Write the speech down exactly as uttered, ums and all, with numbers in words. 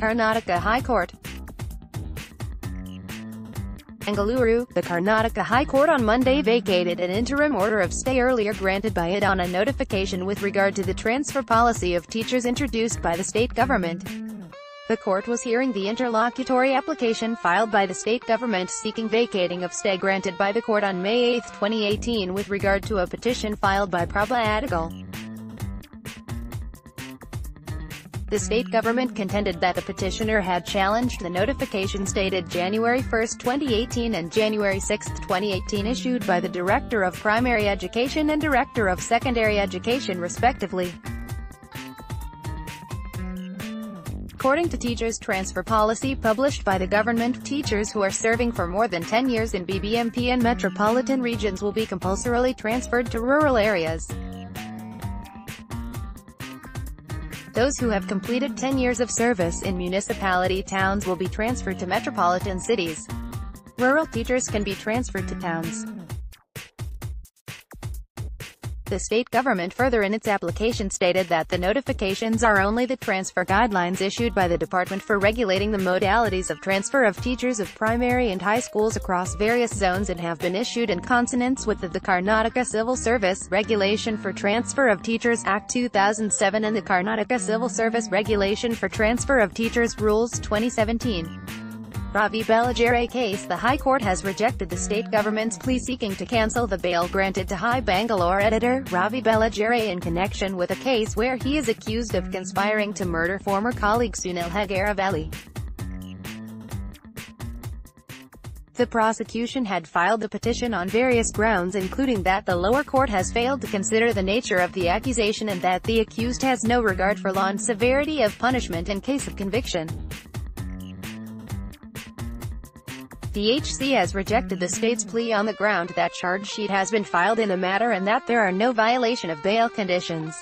Karnataka High Court. Bengaluru, the Karnataka High Court on Monday vacated an interim order of stay earlier granted by it on a notification with regard to the transfer policy of teachers introduced by the state government. The court was hearing the interlocutory application filed by the state government seeking vacating of stay granted by the court on May eighth twenty eighteen with regard to a petition filed by Prabha Adigal. The state government contended that the petitioner had challenged the notifications dated January first twenty eighteen and January sixth twenty eighteen issued by the Director of Primary Education and Director of Secondary Education respectively. According to teachers' transfer policy published by the government, teachers who are serving for more than ten years in B B M P and metropolitan regions will be compulsorily transferred to rural areas. Those who have completed ten years of service in municipality towns will be transferred to metropolitan cities. Rural teachers can be transferred to towns. The state government further in its application stated that the notifications are only the transfer guidelines issued by the Department for regulating the modalities of transfer of teachers of primary and high schools across various zones and have been issued in consonance with the, the Karnataka Civil Service Regulation for Transfer of Teachers Act two thousand seven and the Karnataka Civil Service Regulation for Transfer of Teachers Rules twenty seventeen. Ravi Bellagere case. The High Court has rejected the state government's plea seeking to cancel the bail granted to High Bangalore editor Ravi Bellagere in connection with a case where he is accused of conspiring to murder former colleague Sunil Hagaraveli. The prosecution had filed the petition on various grounds including that the lower court has failed to consider the nature of the accusation and that the accused has no regard for law and severity of punishment in case of conviction. The H C has rejected the state's plea on the ground that charge sheet has been filed in the matter and that there are no violation of bail conditions.